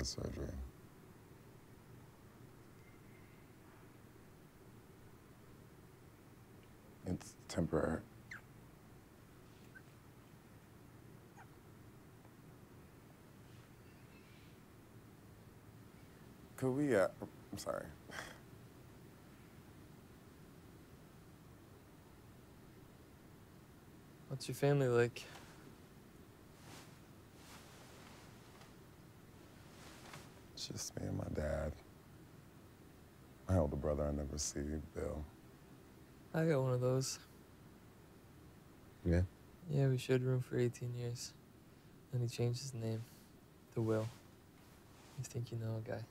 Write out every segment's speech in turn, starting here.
heart surgery. It's temporary. Could we, I'm sorry. What's your family like? It's just me and my dad. My older brother I never see, Bill. I got one of those. Yeah? Yeah, we shared room for 18 years. Then he changed his name to Will. You think you know a guy.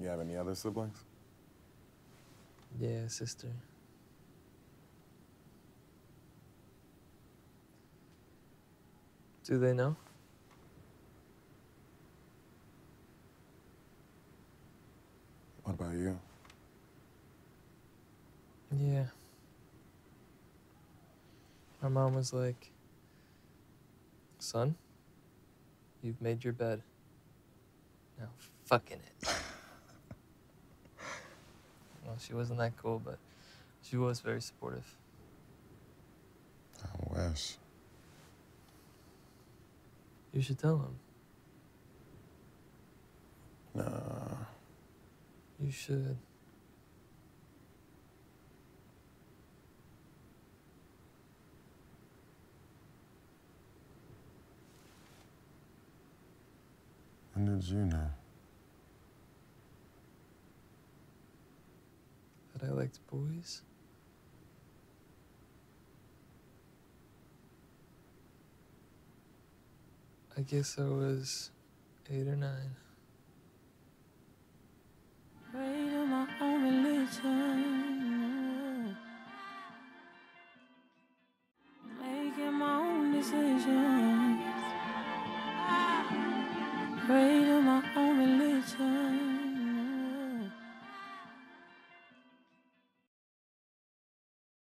You have any other siblings? Yeah, sister. Do they know? What about you? Yeah. My mom was like, son, you've made your bed. Now fucking it. Well, she wasn't that cool, but she was very supportive. I wish. You should tell him. No. You should. When did you know? That I liked boys? I guess I was 8 or 9. Afraid of my own religion. Making my own decisions. Afraid